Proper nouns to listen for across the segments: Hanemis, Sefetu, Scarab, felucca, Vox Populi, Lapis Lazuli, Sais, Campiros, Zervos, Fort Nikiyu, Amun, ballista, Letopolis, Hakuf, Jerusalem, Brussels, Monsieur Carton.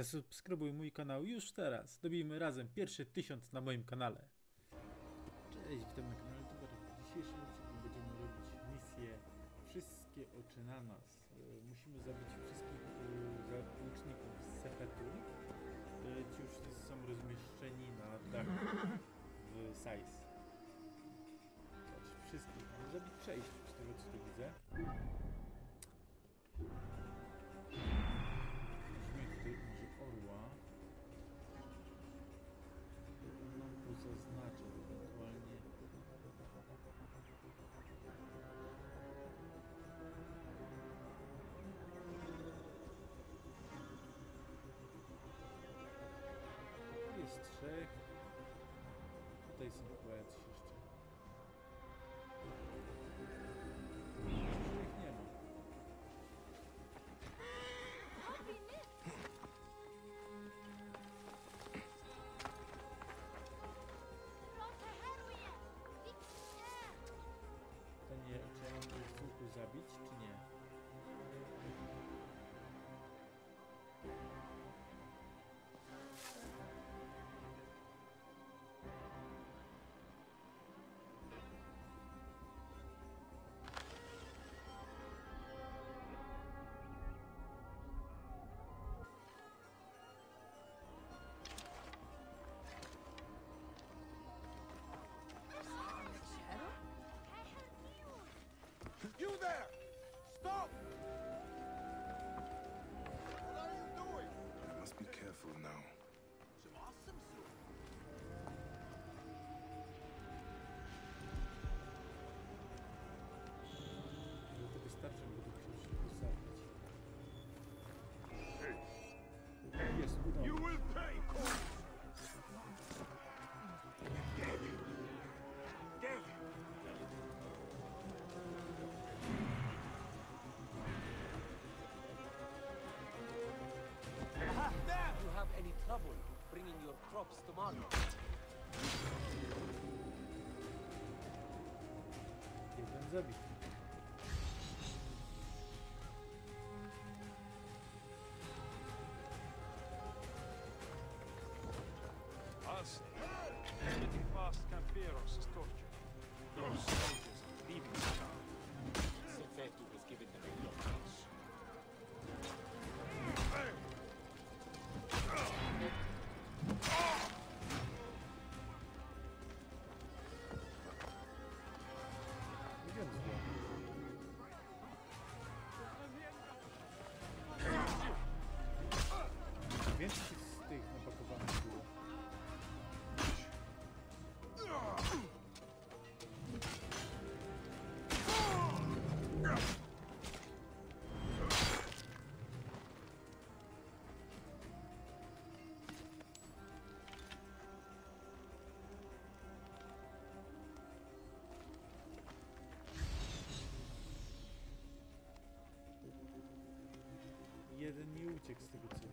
Zasubskrybuj mój kanał już teraz. Dobijmy razem pierwszy 1000 na moim kanale. Cześć, witam na kanale. W dzisiejszym odcinku będziemy robić misję Wszystkie oczy na nas. Musimy zabić wszystkich łuczników z Sefetu. Ci już są rozmieszczeni na dachu w Sais. Wszystkich. Mamy zabić 6 z tego, co tu widzę. Weźmy tutaj może orła. On nam tu zaznacza ewentualnie. Tu jest 3. Tutaj są chyba jacyś jeszcze. Zabić, czy nie? You there! Stop! What are you doing? I must be careful now. You will pay! Any trouble bringing your crops to market? Jeden zabity. Us getting past Campiros is torture. Those soldiers are leaving the town. Sefetu was given the big lockdowns. Jeden mi uciekł z tego, co widzę.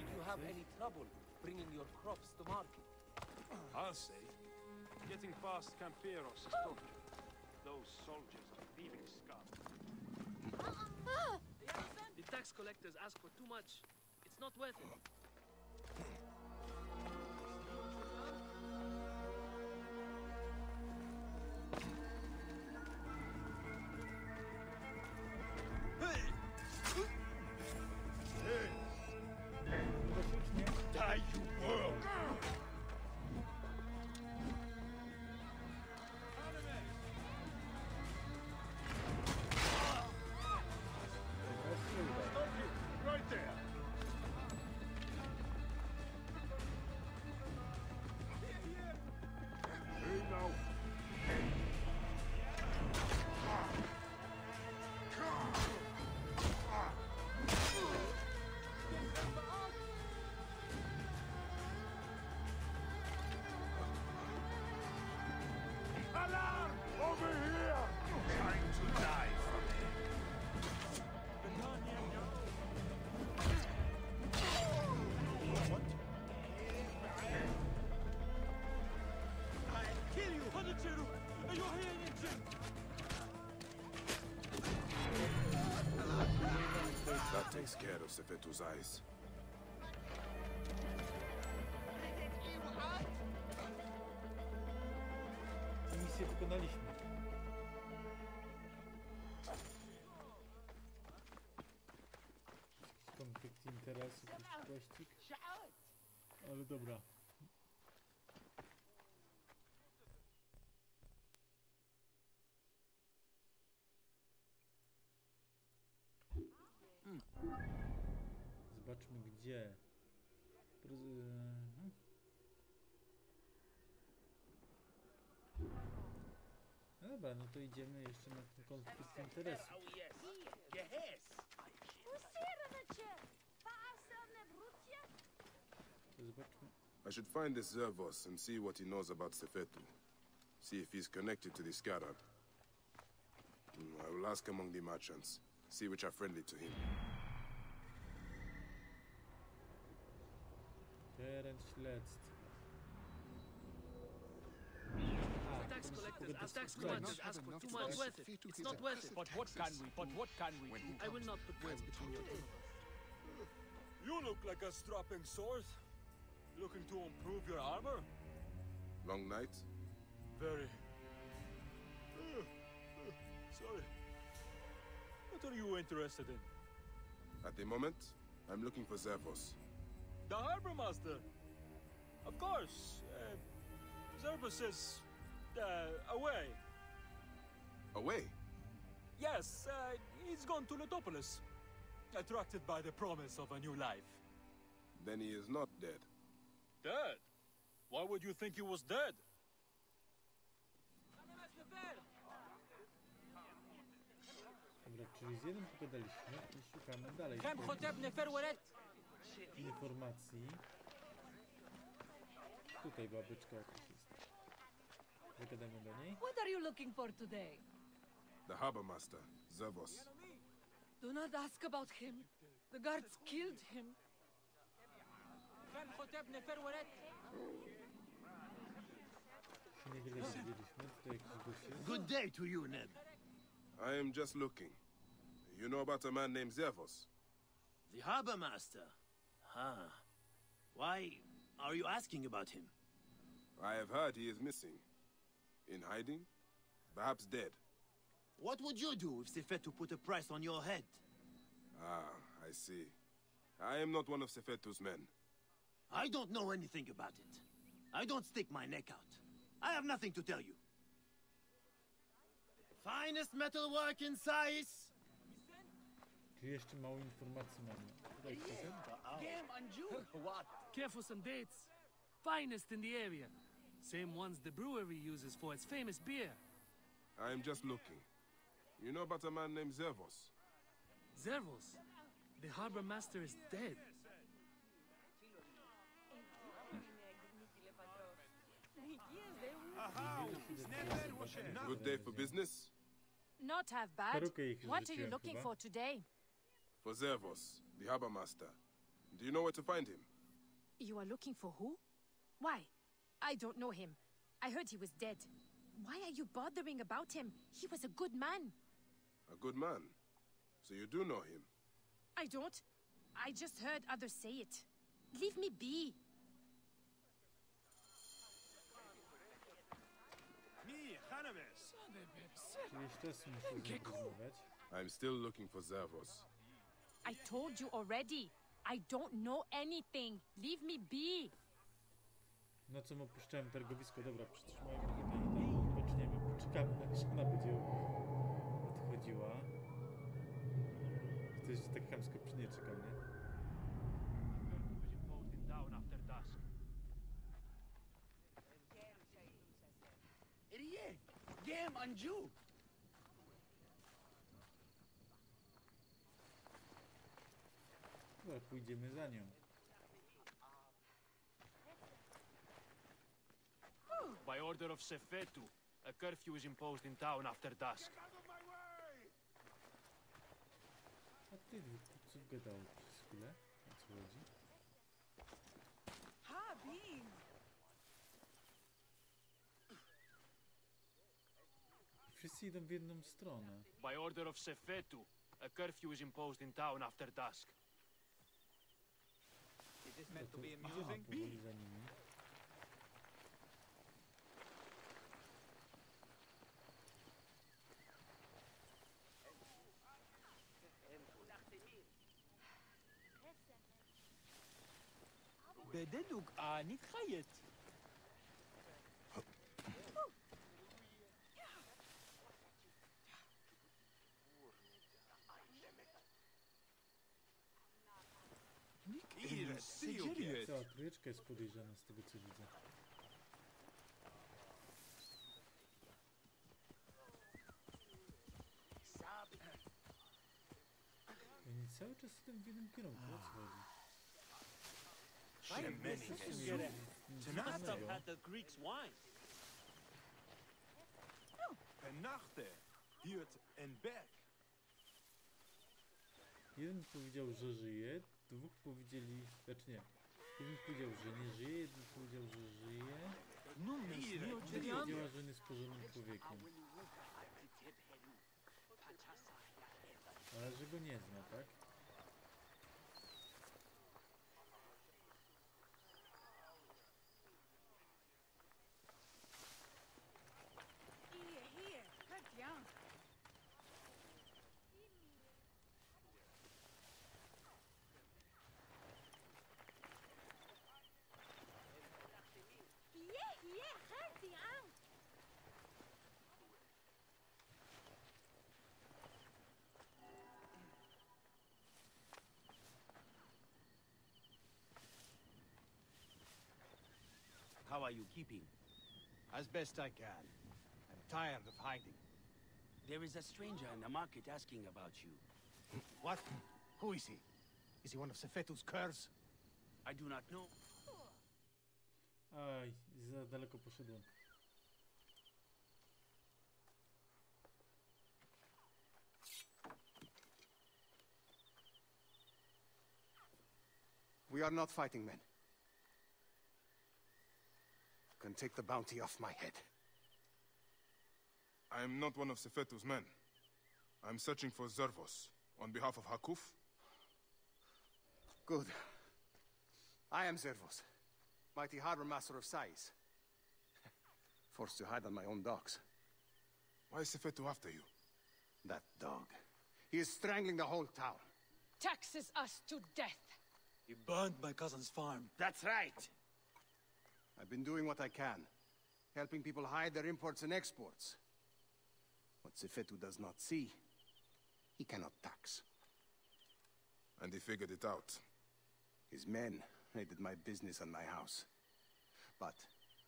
Did you have any trouble bringing your crops to market? I'll say, getting past Campiros is torture. Those soldiers are leaving Scarab. The tax collectors ask for too much. It's not worth it. Right there. That takes care of Sefetu's eyes. Misję wykonaliśmy. Konflikt interesów i pościg. Ale dobra. Zobaczmy gdzie. No dobra, no to idziemy jeszcze na ten konflikt interesów. Zobaczmy. I should find this Zervos and see what he knows about Sefetu. See if he's connected to the Scarab. I will ask among the merchants. See which are friendly to him. Teren śledztwa. Tax collectors ask for too much worth it. It's not worth it. But what can we do? I will not put words between your teeth. You look like a strapping source. Looking to improve your armor? Long night? Very. Sorry. What are you interested in? At the moment, I'm looking for Zervos. The harbor master? Of course. Zervos is... away. Away? Yes, he's gone to Letopolis. Attracted by the promise of a new life. Then he is not dead. Dead? Why would you think he was dead? Dobra, czyli z jednym pogadaliśmy i szukamy dalej informacji. Tutaj babeczka jakaś jest. Zagadamy do niej. What are you looking for today? The harbor master, Zervos. Do not ask about him. The guards killed him. Good day to you, Ned. I am just looking. You know about a man named Zervos? The harbor master? Huh. Why are you asking about him? I have heard he is missing. In hiding? Perhaps dead. What would you do if Sefetu put a price on your head? Ah, I see. I am not one of Sefetu's men. I don't know anything about it. I don't stick my neck out. I have nothing to tell you. Finest metalwork in Sais! Tu jeszcze mało informacji mamy. What? Careful some dates. Finest in the area. Same ones the brewery uses for its famous beer. I am just looking. You know about a man named Zervos? Zervos? The harbor master is dead. Good day for business. Not half bad. What are you looking for today? For Zervos, the harbor master. Do you know where to find him? You are looking for who? Why? I don't know him. I heard he was dead. Why are you bothering about him? He was a good man. A good man? So you do know him? I don't. I just heard others say it. Leave me be. Me, Hanemis. I'm still looking for Zervos. I told you already. I don't know anything. Leave me be. No co, opuszczałem targowisko. Dobra, przytrzymajmy tutaj i tam odpoczniemy. Poczekamy, aż ona będzie odchodziła. To jeszcze tak chamsko przy nie czeka, nie? No, pójdziemy za nią. By order of Sefetu, a curfew is imposed in town after dusk. A ty co gadał przez chwilę? O co chodzi? Ha, Bean! wszyscy idą w jedną stronę. By order of Sefetu, a curfew is imposed in town after dusk. Is this meant to be amusing? بددوك أني تخيت. Ile syjuje? Cała trójeczka jest podejrzana z tego, co widzę. Oni cały czas idą w jednym kierunku, o co chodzi? Tonight I've had the Greeks wine. En nachte, buurt en berg. Jeden powiedział, że żyje, dwóch powiedzieli, znaczy nie. Jeden powiedział, że nie żyje, jeden powiedział, że żyje. No nie powiedziała, że nie jest porządnym człowiekiem. Ale że go nie zna, tak? How are you keeping? As best I can. I'm tired of hiding. There is a stranger in the market asking about you. What? Who is he? Is he one of Sefetu's curs? I do not know. Aj, za daleko poszedłem. We are not fighting men. You can take the bounty off my head. I am not one of Sefetu's men. I am searching for Zervos, on behalf of Hakuf. Good. I am Zervos, mighty harbor master of Sais. Forced to hide on my own docks. Why is Sefetu after you? That dog. He is strangling the whole town. Taxes us to death. He burned my cousin's farm. That's right. I've been doing what I can, helping people hide their imports and exports. What Sefetu does not see, he cannot tax. And he figured it out. His men raided my business and my house. But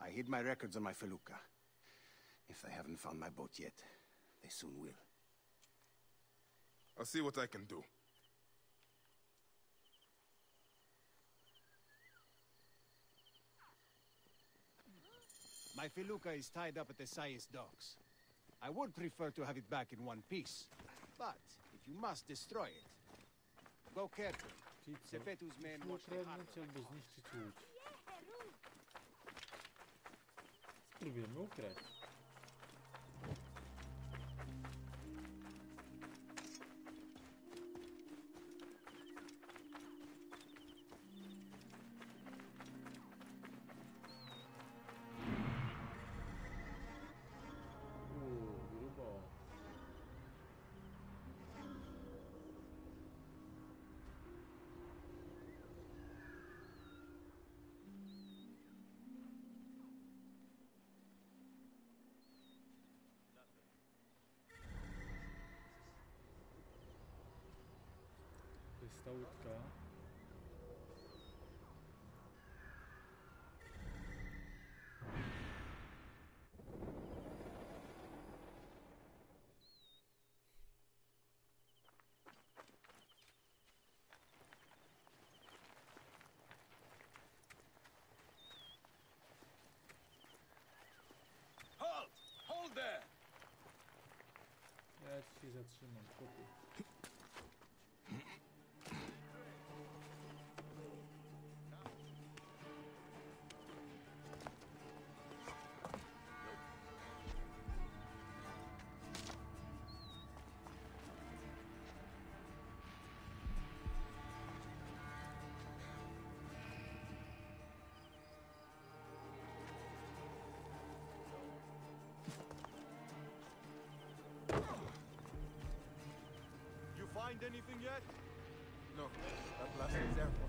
I hid my records and my felucca. If they haven't found my boat yet, they soon will. I'll see what I can do. My felucca is tied up at the Sais docks. I would prefer to have it back in one piece, but if you must destroy it, go careful. Sefetu's men watch the harbor. Spróbujemy ukraść. Ta łódka. Halt! Hold there! Ja się zatrzymam, chłopie. anything yet? No, that last example.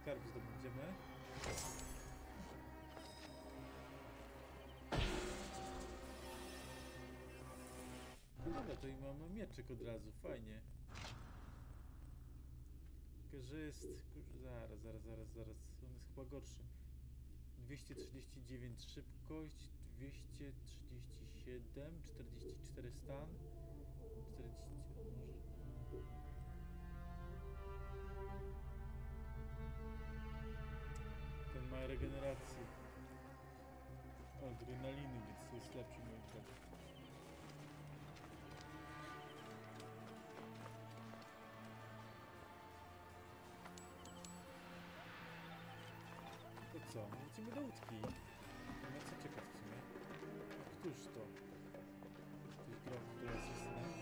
Skarb zdobędziemy. Kurde, to i mamy mieczyk od razu, fajnie. Tylko, że jest... Zaraz. On jest chyba gorszy. 239 szybkość, 237, 44 stan, 40... może... Ten ma regenerację adrenaliny, więc jest lepszy moim zdaniem. To co? Wrócimy do łódki. Na co czekać w sumie? Któż to? Ktoś gra w grę asystenta?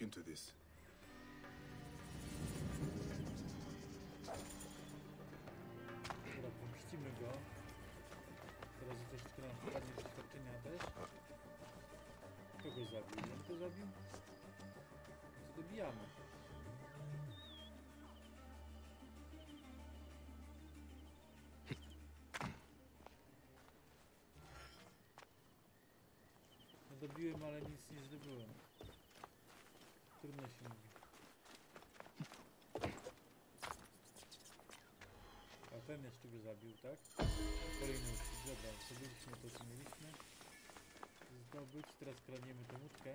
Into this. Dobra, pomścimy go. Teraz troszeczkę nam wpadnie doświadczenia też. Kto go zabił? Jak to zabił? Zdobijamy. No dobiłem, ale nic nie zdobyłem. Trudno się mówi. A ten jeszcze go zabił, tak? Kolejny już dobra, zrobiliśmy to, co mieliśmy zdobyć. Teraz kradniemy tą łódkę.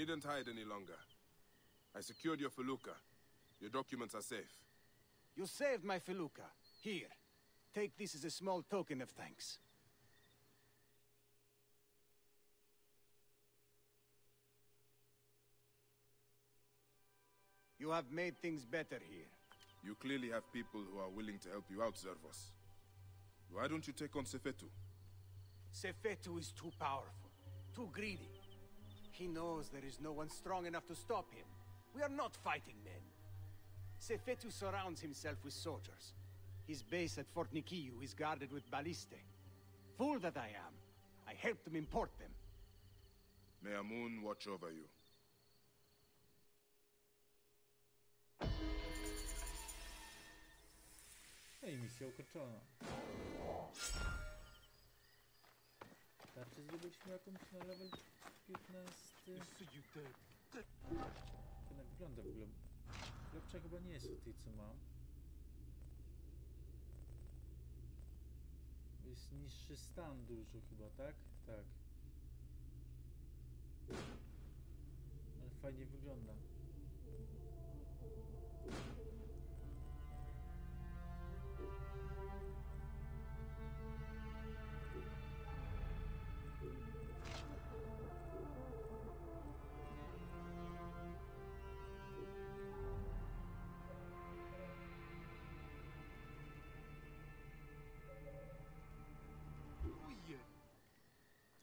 needn't hide any longer. I secured your felucca. Your documents are safe. You saved my felucca. Here. Take this as a small token of thanks. You have made things better here. You clearly have people who are willing to help you out, Zervos. Why don't you take on Sefetu? Sefetu is too powerful, too greedy. He knows there is no one strong enough to stop him. We are not fighting men. Sefetu surrounds himself with soldiers. His base at Fort Nikiyu is guarded with ballista. Fool that I am. I helped him import them. May Amun watch over you. Hey, Monsieur Carton. Tarczy zdobyliśmy jakąś na level 15. Jak ona wygląda w ogóle? Lepsza chyba nie jest od tej, co mam. Jest niższy stan dużo chyba, tak? Tak. Ale fajnie wygląda.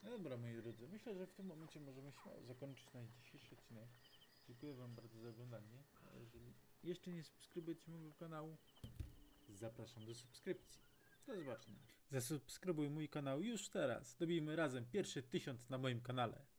Dobra, moi drodzy, myślę, że w tym momencie możemy śmiało zakończyć nasz dzisiejszy odcinek. Dziękuję wam bardzo za oglądanie. A jeżeli jeszcze nie subskrybujecie mojego kanału, zapraszam do subskrypcji. Do zobaczenia. Zasubskrybuj mój kanał już teraz. Dobijmy razem pierwszy 1000 na moim kanale.